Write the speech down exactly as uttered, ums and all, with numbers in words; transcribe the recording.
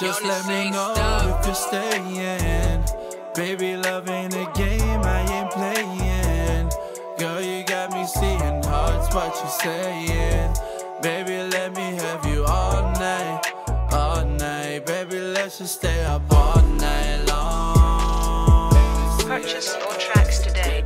Just let me know if you're staying. Baby, love ain't a game, I ain't playing. Girl, you got me seeing hearts, what you saying. Baby, let me have you all night, all night. Baby, let's just stay up all night long. Purchase all tracks today.